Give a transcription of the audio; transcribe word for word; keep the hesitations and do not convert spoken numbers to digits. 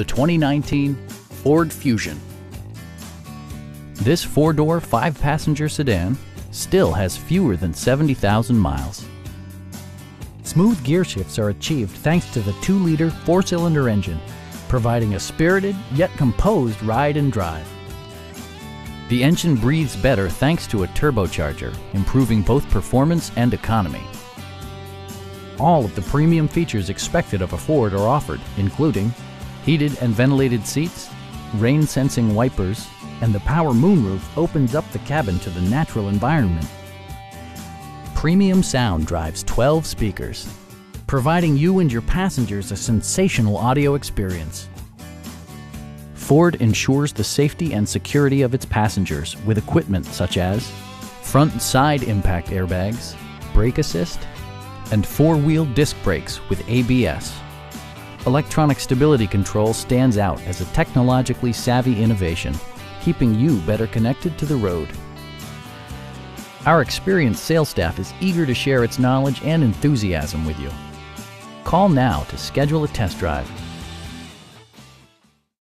the twenty nineteen Ford Fusion. This four-door, five-passenger sedan still has fewer than seventy thousand miles. Smooth gear shifts are achieved thanks to the two liter four-cylinder engine, providing a spirited yet composed ride and drive. The engine breathes better thanks to a turbocharger, improving both performance and economy. All of the premium features expected of a Ford are offered, including heated and ventilated seats, rain-sensing wipers, and the power moonroof opens up the cabin to the natural environment. Premium sound drives twelve speakers, providing you and your passengers a sensational audio experience. Ford ensures the safety and security of its passengers with equipment such as front and side impact airbags, brake assist, and four-wheel disc brakes with A B S. Electronic stability control stands out as a technologically savvy innovation, keeping you better connected to the road. Our experienced sales staff is eager to share its knowledge and enthusiasm with you. Call now to schedule a test drive.